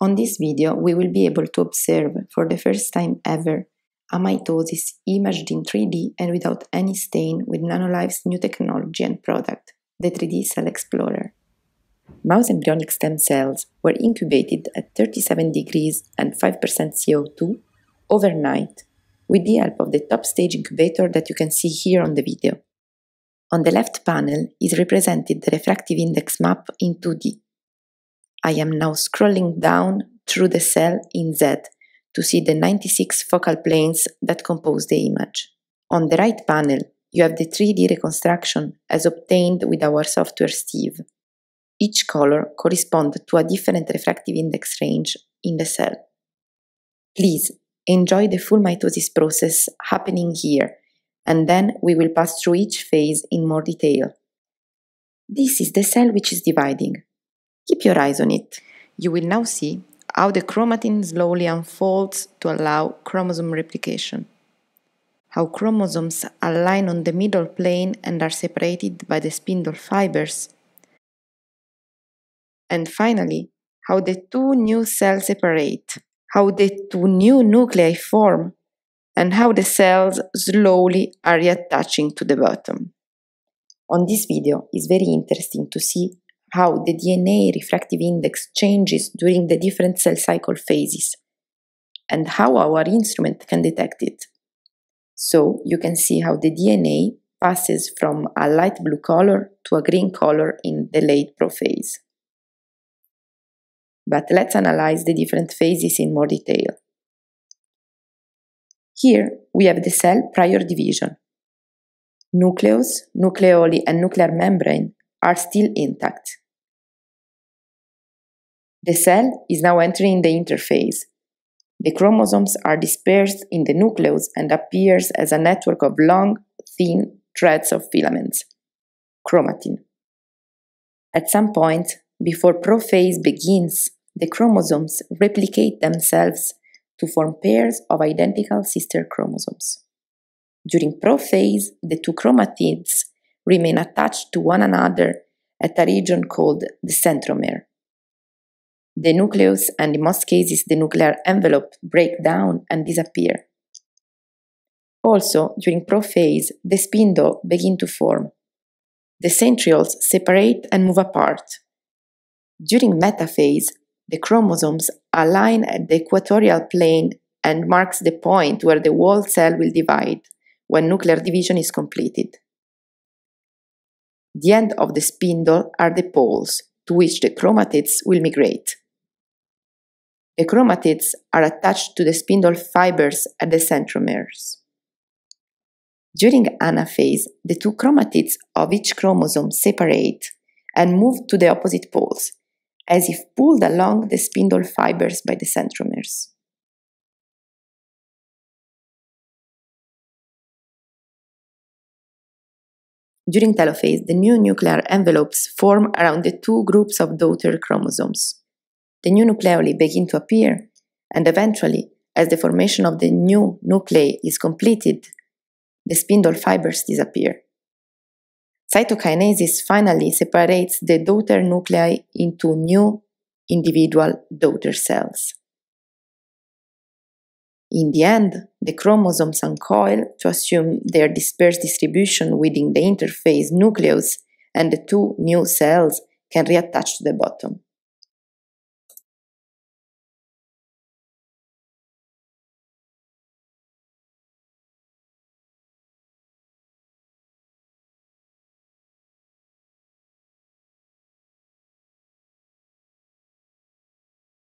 On this video, we will be able to observe, for the first time ever, a mitosis imaged in 3D and without any stain with Nanolive's new technology and product, the 3D Cell Explorer. Mouse embryonic stem cells were incubated at 37 degrees and 5% CO2 overnight with the help of the top stage incubator that you can see here on the video. On the left panel is represented the refractive index map in 2D. I am now scrolling down through the cell in Z to see the 96 focal planes that compose the image. On the right panel, you have the 3D reconstruction as obtained with our software Steve. Each color corresponds to a different refractive index range in the cell. Please enjoy the full mitosis process happening here, and then we will pass through each phase in more detail. This is the cell which is dividing. Keep your eyes on it. You will now see how the chromatin slowly unfolds to allow chromosome replication, how chromosomes align on the middle plane and are separated by the spindle fibers, and finally, how the two new cells separate, how the two new nuclei form, and how the cells slowly are reattaching to the bottom. On this video, it's very interesting to see how the DNA refractive index changes during the different cell cycle phases, and how our instrument can detect it. So you can see how the DNA passes from a light blue color to a green color in the late prophase. But let's analyze the different phases in more detail. Here we have the cell prior division. Nucleus, nucleoli and nuclear membrane are still intact. The cell is now entering the interphase. The chromosomes are dispersed in the nucleus and appears as a network of long, thin threads of filaments, chromatin. At some point, before prophase begins, the chromosomes replicate themselves to form pairs of identical sister chromosomes. During prophase, the two chromatids remain attached to one another at a region called the centromere. The nucleus, and in most cases the nuclear envelope, break down and disappear. Also, during prophase, the spindle begin to form. The centrioles separate and move apart. During metaphase, the chromosomes align at the equatorial plane and marks the point where the whole cell will divide when nuclear division is completed. The end of the spindle are the poles to which the chromatids will migrate. The chromatids are attached to the spindle fibers at the centromeres. During anaphase, the two chromatids of each chromosome separate and move to the opposite poles, as if pulled along the spindle fibers by the centromeres. During telophase, the new nuclear envelopes form around the two groups of daughter chromosomes. The new nucleoli begin to appear, and eventually, as the formation of the new nuclei is completed, the spindle fibers disappear. Cytokinesis finally separates the daughter nuclei into new individual daughter cells. In the end, the chromosomes uncoil to assume their dispersed distribution within the interphase nucleus, and the two new cells can reattach to the bottom.